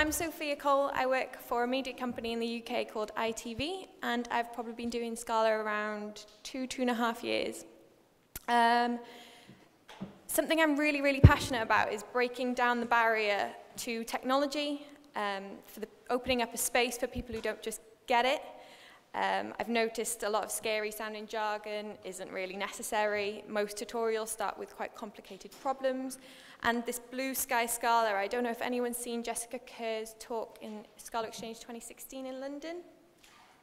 I'm Sophia Cole. I work for a media company in the UK called ITV, and I've probably been doing Scala around two and a half years. Something I'm really passionate about is breaking down the barrier to technology, for opening up a space for people who don't just get it. I've noticed a lot of scary sounding jargon isn't really necessary. Most tutorials start with quite complicated problems. And this Blue Sky Scala, I don't know if anyone's seen Jessica Kerr's talk in Scala Exchange 2016 in London.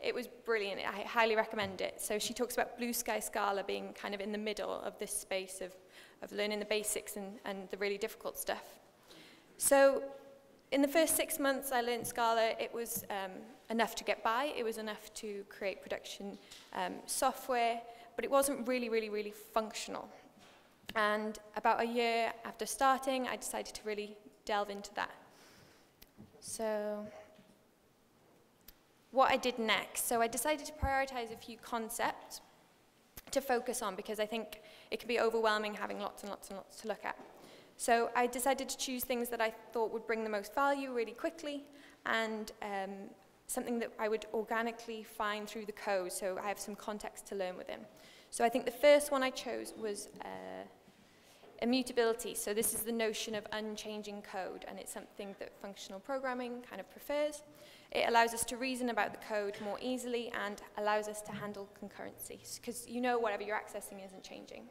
It was brilliant, I highly recommend it. So she talks about Blue Sky Scala being kind of in the middle of this space of learning the basics and the really difficult stuff. So in the first 6 months I learned Scala, it was enough to get by, it was enough to create production software, but it wasn't really functional. And about a year after starting, I decided to really delve into that. So what I did next, so I decided to prioritize a few concepts to focus on because I think it can be overwhelming having lots and lots to look at. So I decided to choose things that I thought would bring the most value really quickly and something that I would organically find through the code, so I have some context to learn within. So I think the first one I chose was immutability. So this is the notion of unchanging code, and it's something that functional programming kind of prefers. It allows us to reason about the code more easily and allows us to handle concurrency, because you know whatever you're accessing isn't changing.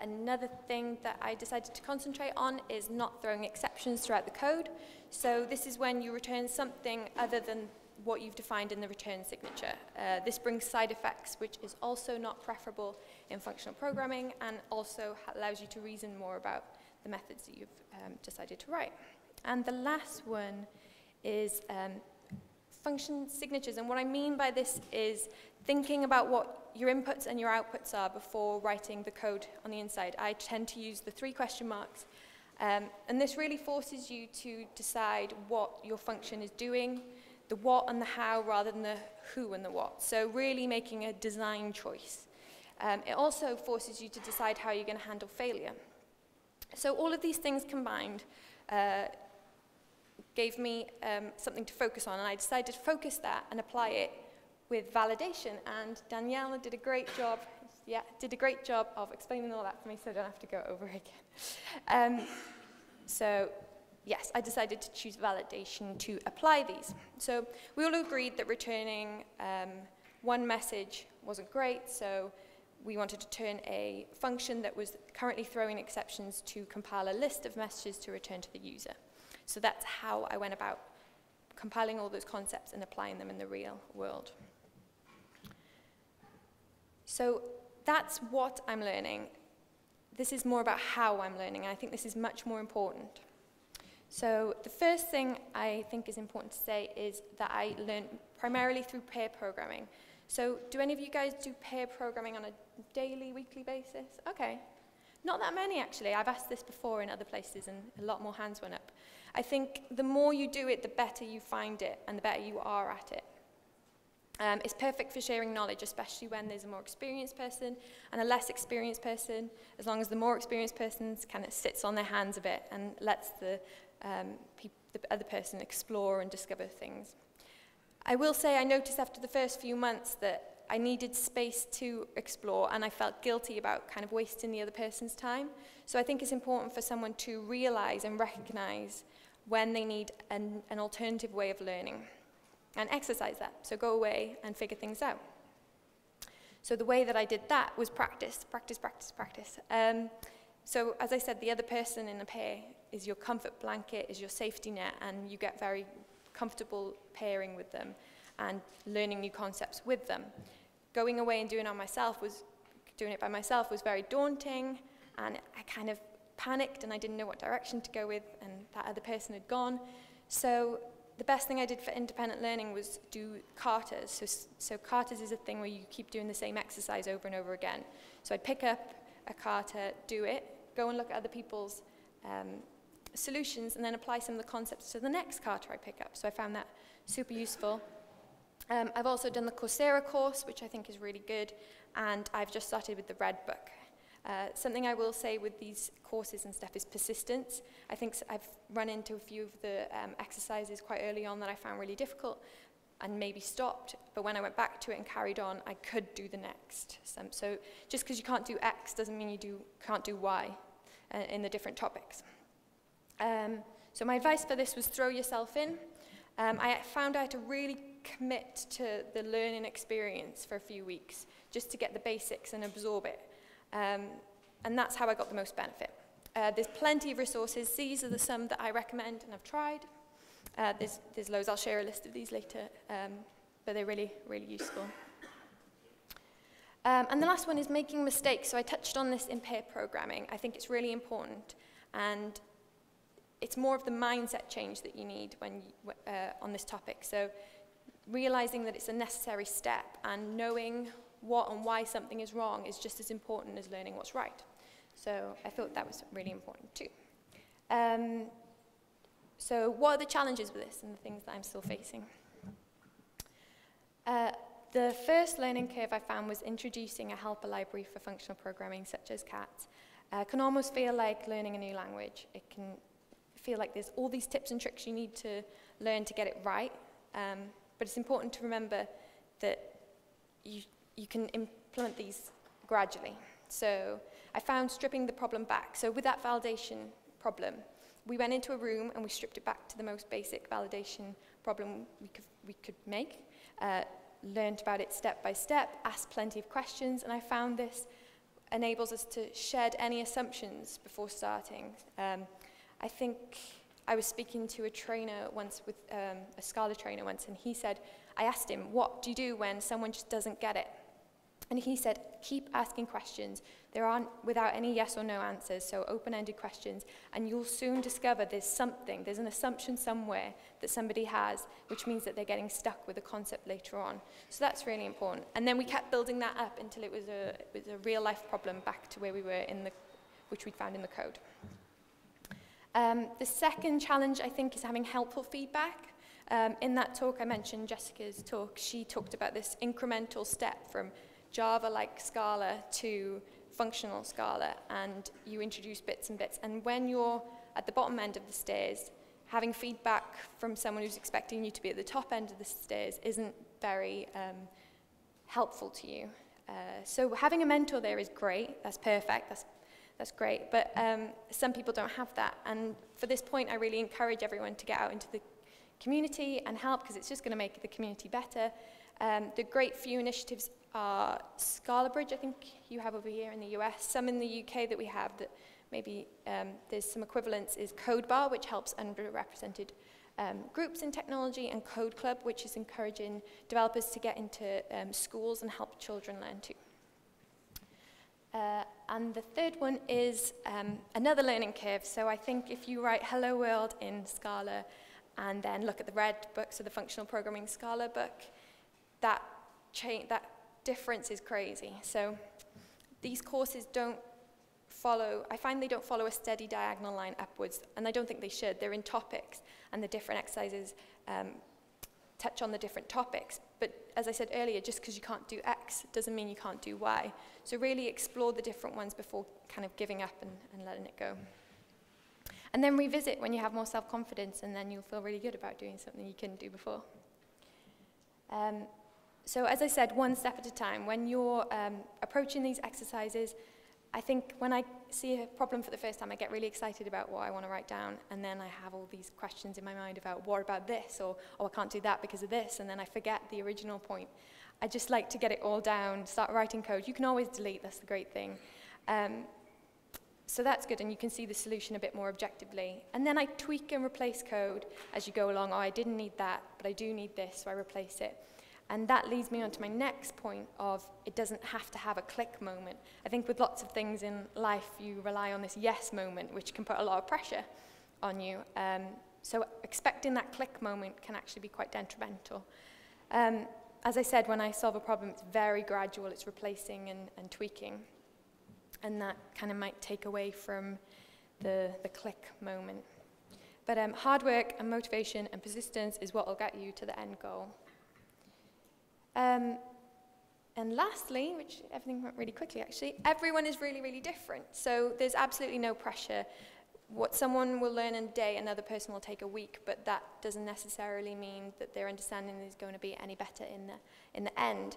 Another thing that I decided to concentrate on is not throwing exceptions throughout the code. So this is when you return something other than what you've defined in the return signature. This brings side effects, which is also not preferable in functional programming and also allows you to reason more about the methods that you've decided to write. And the last one is function signatures. And what I mean by this is thinking about what your inputs and your outputs are before writing the code on the inside. I tend to use the 3 question marks. And this really forces you to decide what your function is doing, the what and the how rather than the who and the what. So really making a design choice. It also forces you to decide how you're going to handle failure. So all of these things combined gave me something to focus on, and I decided to focus that and apply it with validation. And Daniela did a great job, of explaining all that for me, so I don't have to go over again. Yes, I decided to choose validation to apply these. So we all agreed that returning one message wasn't great, so we wanted to turn a function that was currently throwing exceptions to compile a list of messages to return to the user. So that's how I went about compiling all those concepts and applying them in the real world. So that's what I'm learning. This is more about how I'm learning, and I think this is much more important. So the first thing I think is important to say is that I learned primarily through pair programming. So do any of you guys do pair programming on a daily, weekly basis? Okay. Not that many, actually. I've asked this before in other places, and a lot more hands went up. I think the more you do it, the better you find it, and the better you are at it. It's perfect for sharing knowledge, especially when there's a more experienced person and a less experienced person, as long as the more experienced person kind of sits on their hands a bit and lets the other person explore and discover things. I will say I noticed after the first few months that I needed space to explore, and I felt guilty about kind of wasting the other person's time. So I think it's important for someone to realize and recognize when they need an alternative way of learning and exercise that. So go away and figure things out. So the way that I did that was practice. So as I said, the other person in a pair is your comfort blanket, is your safety net, and you get very comfortable pairing with them and learning new concepts with them. Going away and doing it by myself was very daunting, and I kind of panicked and I didn't know what direction to go with, and that other person had gone. So the best thing I did for independent learning was do Carters. So Carters is a thing where you keep doing the same exercise over and over again. So I'd pick up a Carter, do it, go and look at other people's solutions, and then apply some of the concepts to the next Carter I pick up. So I found that super useful. I've also done the Coursera course, which I think is really good, and I've just started with the Red Book. Something I will say with these courses and stuff is persistence. I think I've run into a few of the exercises quite early on that I found really difficult and maybe stopped, but when I went back to it and carried on, I could do the next. So just because you can't do X doesn't mean you can't do Y in the different topics. So my advice for this was throw yourself in. I found I had to really commit to the learning experience for a few weeks just to get the basics and absorb it. And that's how I got the most benefit. There's plenty of resources. These are some that I recommend and I've tried. There's loads. I'll share a list of these later, but they're really, really useful. And the last one is making mistakes. So I touched on this in pair programming. I think it's really important, and it's more of the mindset change that you need when you, on this topic. So realizing that it's a necessary step and knowing what and why something is wrong is just as important as learning what's right. So I thought that was really important too. So what are the challenges with this and the things that I'm still facing? The first learning curve I found was introducing a helper library for functional programming such as Cats. It can almost feel like learning a new language. It can feel like there's all these tips and tricks you need to learn to get it right, but it's important to remember that you can implement these gradually. So I found stripping the problem back. So with that validation problem, we went into a room and we stripped it back to the most basic validation problem we could make, learned about it step by step, asked plenty of questions, and I found this enables us to shed any assumptions before starting. I think I was speaking to a trainer once, with a Scala trainer once, and he said, I asked him, what do you do when someone just doesn't get it? And he said, keep asking questions. There aren't without any yes or no answers, so open-ended questions, and you'll soon discover there's something, there's an assumption somewhere that somebody has, which means that they're getting stuck with a concept later on. So that's really important. And then we kept building that up until it was a real-life problem back to where we were in the, which we'd found in the code. The second challenge, I think, is having helpful feedback. In that talk I mentioned, Jessica's talk, she talked about this incremental step from Java-like Scala to functional Scala, and you introduce bits and bits. And when you're at the bottom end of the stairs, having feedback from someone who's expecting you to be at the top end of the stairs isn't very helpful to you. So having a mentor there is great, that's perfect, that's great, but some people don't have that. And for this point, I really encourage everyone to get out into the community and help, because it's just going to make the community better. The great few initiatives are Scala Bridge, I think you have over here in the US, some in the UK that we have that maybe there's some equivalents is Codebar, which helps underrepresented groups in technology, and Code Club, which is encouraging developers to get into schools and help children learn too. And the third one is another learning curve. So I think if you write Hello World in Scala and then look at the red book, so the Functional Programming Scala book, that difference is crazy. So these courses don't follow, I find they don't follow a steady diagonal line upwards, and I don't think they should. They're in topics, and the different exercises touch on the different topics. But as I said earlier, just because you can't do X doesn't mean you can't do Y. So really explore the different ones before kind of giving up and letting it go. And then revisit when you have more self-confidence, and then you'll feel really good about doing something you couldn't do before. So as I said, one step at a time. When you're approaching these exercises, I think when I see a problem for the first time, I get really excited about what I want to write down, and then I have all these questions in my mind about what about this, or oh, I can't do that because of this, and then I forget the original point. I just like to get it all down, start writing code. You can always delete, that's the great thing. So that's good, and you can see the solution a bit more objectively. And then I tweak and replace code as you go along. Oh, I didn't need that, but I do need this, so I replace it. And that leads me on to my next point of it doesn't have to have a click moment. I think with lots of things in life, you rely on this yes moment, which can put a lot of pressure on you. So expecting that click moment can actually be quite detrimental. As I said, when I solve a problem, it's very gradual. It's replacing and tweaking. And that kind of might take away from the click moment. But hard work and motivation and persistence is what will get you to the end goal. And lastly, which everything went really quickly actually, everyone is really, really different. So there's absolutely no pressure. What someone will learn in a day, another person will take a week, but that doesn't necessarily mean that their understanding is going to be any better in the end.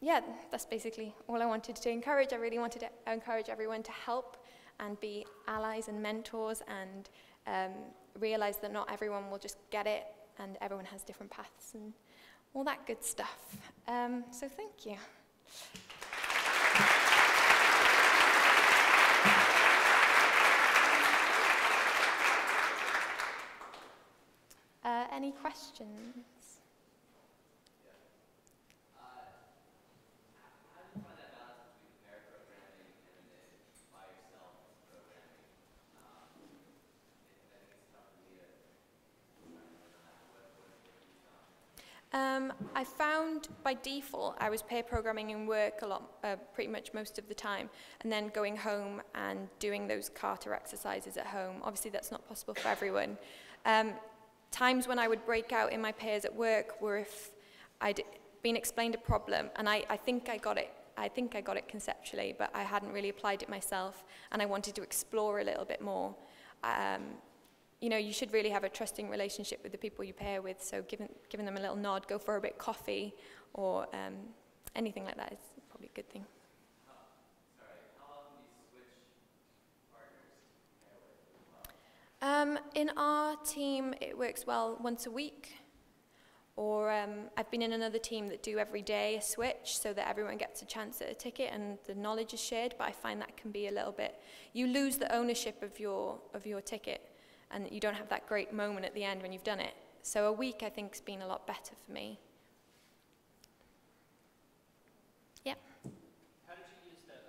Yeah, that's basically all I wanted to encourage. I really wanted to encourage everyone to help and be allies and mentors and realize that not everyone will just get it and everyone has different paths and all that good stuff. So thank you. Any questions? I found by default I was pair programming in work a lot, pretty much most of the time, and then going home and doing those Carter exercises at home. Obviously that's not possible for everyone. Times when I would break out in my pairs at work were if I'd been explained a problem and I think I got it conceptually, but I hadn't really applied it myself and I wanted to explore a little bit more. You know, you should really have a trusting relationship with the people you pair with, so giving them a little nod, go for a bit of coffee, or anything like that is probably a good thing. How often do you switch partners? In our team, it works well once a week, or I've been in another team that do every day a switch so that everyone gets a chance at a ticket and the knowledge is shared, but I find that can be a little bit, you lose the ownership of your ticket. And you don't have that great moment at the end when you've done it. So a week, I think, has been a lot better for me. Yeah. How did you use that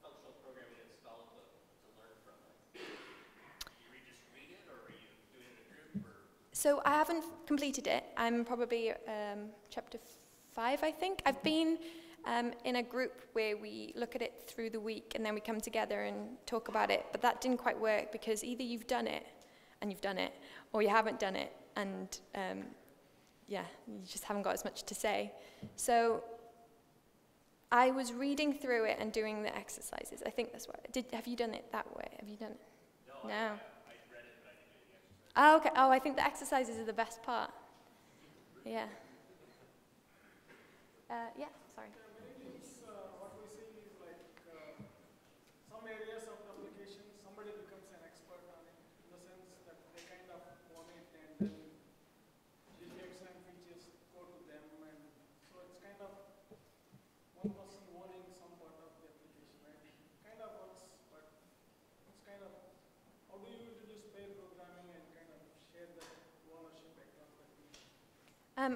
functional programming in Scala book to learn from it? Did you just read it, or were you doing it in a group? Or? So I haven't completed it. I'm probably chapter 5, I think. I've been in a group where we look at it through the week, and then we come together and talk about it. But that didn't quite work, because either you've done it, and you've done it, or you haven't done it, and yeah, you just haven't got as much to say. So I was reading through it and doing the exercises. I think that's what I did. Have you done it that way? Have you done it? No. I read it, but I didn't do the exercises. Oh, okay. Oh, I think the exercises are the best part. Yeah. Yeah, sorry.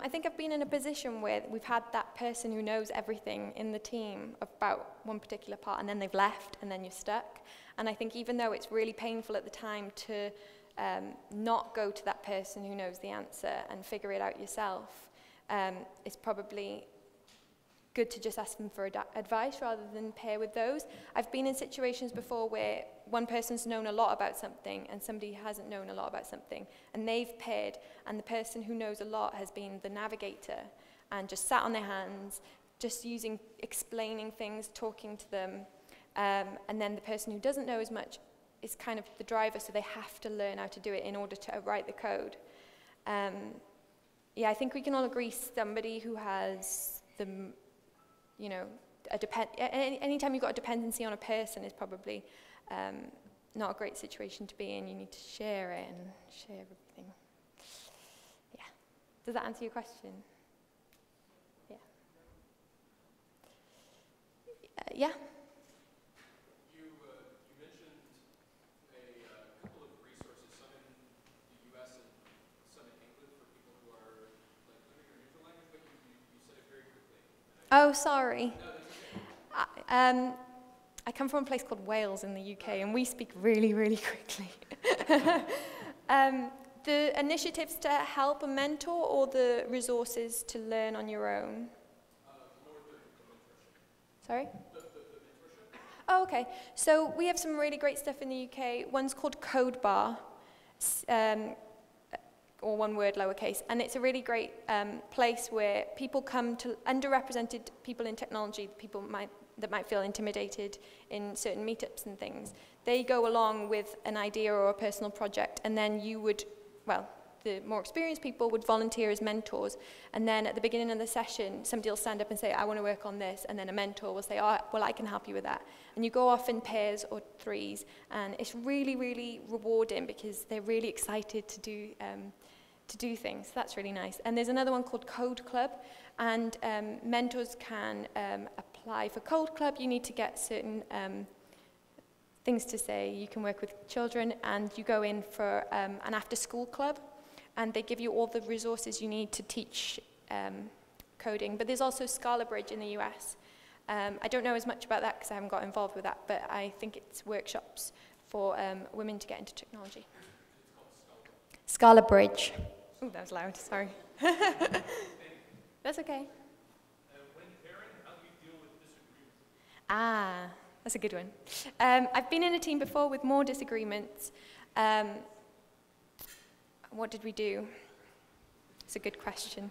I think I've been in a position where we've had that person who knows everything in the team about one particular part, and then they've left, and then you're stuck. And I think even though it's really painful at the time to not go to that person who knows the answer and figure it out yourself, it's probably good to just ask them for advice rather than pair with those. I've been in situations before where one person's known a lot about something and somebody hasn't known a lot about something, and they've paired, and the person who knows a lot has been the navigator and just sat on their hands, just explaining things, talking to them, and then the person who doesn't know as much is kind of the driver, so they have to learn how to do it in order to write the code. Yeah, I think we can all agree somebody who has the you know, anytime you've got a dependency on a person is probably not a great situation to be in. You need to share it and share everything. Yeah. Does that answer your question? Yeah. Yeah? You mentioned a couple of resources, some in the US and some in England for people who are like living in a neutral language, but you said it very quickly. Oh, sorry. I come from a place called Wales in the UK, and we speak really, really quickly. The initiatives to help a mentor, or the resources to learn on your own? Sorry? Oh, okay. So we have some really great stuff in the UK. One's called Codebar. or one word lowercase. And it's a really great place where people come to underrepresented people in technology, people that might feel intimidated in certain meetups and things. They go along with an idea or a personal project, and then you would, well, the more experienced people would volunteer as mentors, and then at the beginning of the session, somebody will stand up and say, I want to work on this, and then a mentor will say, oh, well, I can help you with that. And you go off in pairs or threes, and it's really, really rewarding because they're really excited to do things. That's really nice. And there's another one called Code Club, and mentors can apply for Code Club. You need to get certain things to say. You can work with children, and you go in for an after-school club, and they give you all the resources you need to teach coding. But there's also Scala Bridge in the US. I don't know as much about that because I haven't got involved with that, but I think it's workshops for women to get into technology. Scala Bridge. Oh, that was loud, sorry. That's okay. When pairing, how do you deal with disagreements? Ah, that's a good one. I've been in a team before with more disagreements. What did we do? It's a good question.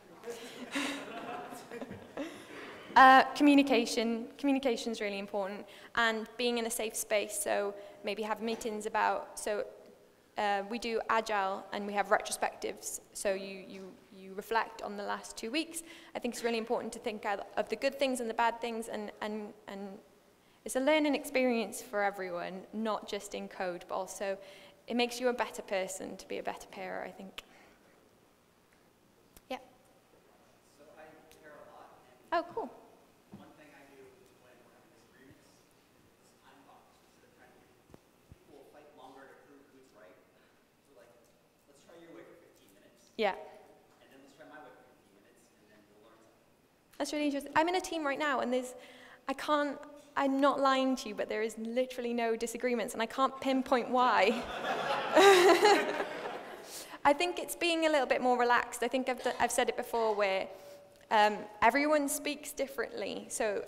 Communication. Communication is really important, and being in a safe space. So maybe have meetings about. So we do agile, and we have retrospectives. So you reflect on the last 2 weeks. I think it's really important to think of the good things and the bad things, and it's a learning experience for everyone, not just in code, but also. It makes you a better person to be a better pairer, I think. Yeah. So I pair a lot. Oh, cool. One thing I do when we're having disagreements is time box. People will fight longer to prove who's right. So, like, let's try your way for 15 minutes. Yeah. And then let's try my way for 15 minutes, and then we'll learn something. That's really interesting. I'm in a team right now, and there's, I'm not lying to you, but there is literally no disagreements, and I can't pinpoint why. I think it's being a little bit more relaxed. I think I've said it before, where everyone speaks differently, so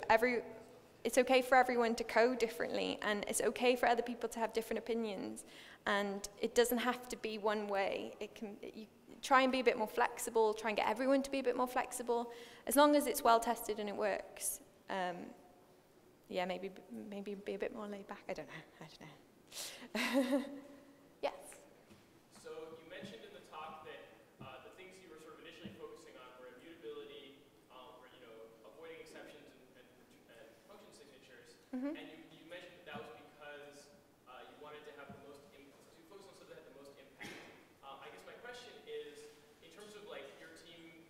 it's okay for everyone to code differently, and it's okay for other people to have different opinions, and it doesn't have to be one way. You try and be a bit more flexible, try and get everyone to be a bit more flexible, as long as it's well-tested and it works. Yeah, maybe be a bit more laid back. I don't know. Yes? So you mentioned in the talk that the things you were sort of initially focusing on were immutability, or, you know, avoiding exceptions and function signatures. Mm-hmm. And you mentioned that was because you wanted to have the most impact. You focused on something that had the most impact. I guess my question is, in terms of like your team's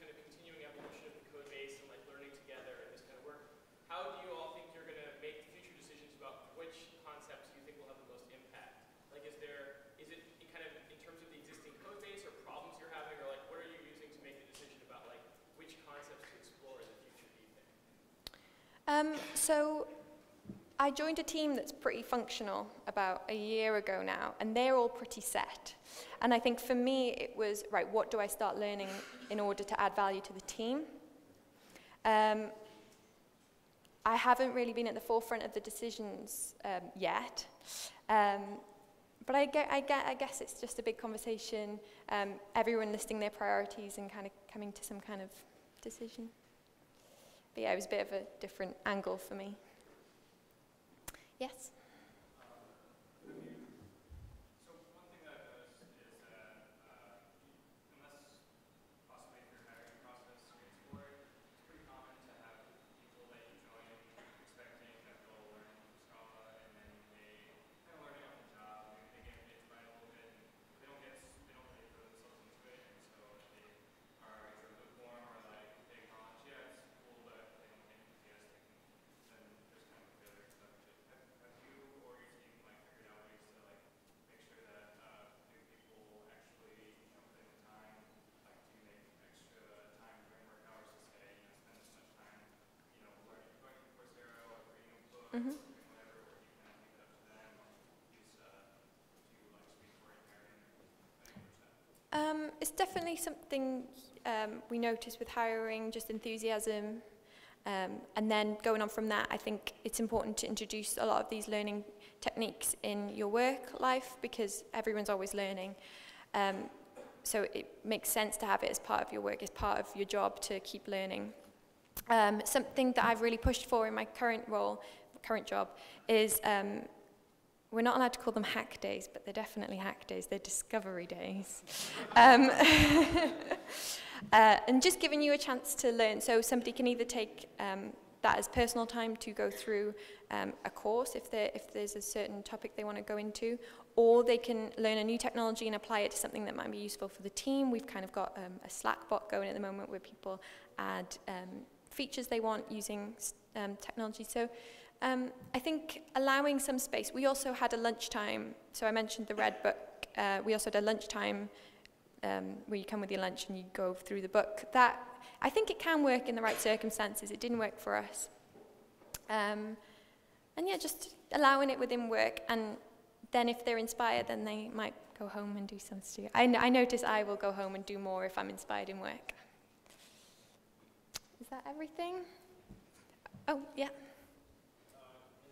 kind of continuing evolution of the code base and like learning together and this kind of work, how do you So I joined a team that's pretty functional about a year ago now, and they're all pretty set. And I think for me it was, right, what do I start learning in order to add value to the team? I haven't really been at the forefront of the decisions yet. But I guess it's just a big conversation, everyone listing their priorities and kind of coming to some kind of decision. But yeah, it was a bit of a different angle for me. Yes? So one thing that I've noticed is that unless possibly if your hiring process is forward, it's pretty common to have people that you join expecting that they'll learn Scala, and then they kind of learn it on the job, and they get bit by a little bit, but they don't really put themselves into it, and so they are either lukewarm or like they acknowledge, yeah, it's cool, but they don't get enthusiastic, and then there's kind of failure expected. Have you or your team like figured out ways to like make sure that new people actually, you know, put in the time, like do you make extra time during work hours to say, you know, spend as much time, you know, learning, going to Coursera or reading a book? Mm-hmm. It's definitely something we notice with hiring, just enthusiasm, and then going on from that, I think it's important to introduce a lot of these learning techniques in your work life because everyone's always learning. So it makes sense to have it as part of your work, as part of your job to keep learning. Something that I've really pushed for in my current role, current job, is we're not allowed to call them hack days, but they're definitely hack days. They're discovery days. And just giving you a chance to learn. So somebody can either take that as personal time to go through a course if there's a certain topic they want to go into, or they can learn a new technology and apply it to something that might be useful for the team. We've kind of got a Slack bot going at the moment where people add features they want using technology. So I think allowing some space. We also had a lunchtime, so I mentioned the Red Book. We also had a lunchtime where you come with your lunch and you go through the book. That, I think it can work in the right circumstances. It didn't work for us. And yeah, just allowing it within work, and then if they're inspired, then they might go home and do some stuff. I notice I will go home and do more if I'm inspired in work. Is that everything? Oh, yeah. In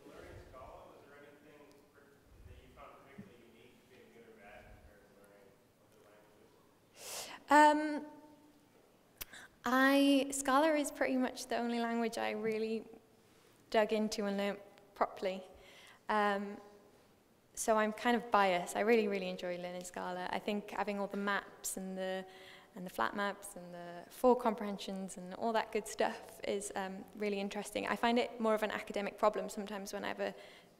learning Scala, was there anything that you found particularly unique, being good or bad, compared to learning other languages? Scala is pretty much the only language I really dug into and learnt properly. So I'm kind of biased. I really, really enjoy learning Scala. I think having all the maps and the flat maps and the four comprehensions and all that good stuff is really interesting. I find it more of an academic problem sometimes when I have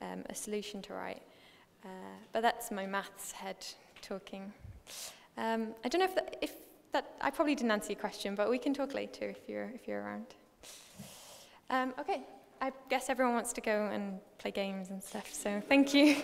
a solution to write. But that's my maths head talking. I don't know if I probably didn't answer your question, but we can talk later if you're around. Okay, I guess everyone wants to go and play games and stuff, so thank you.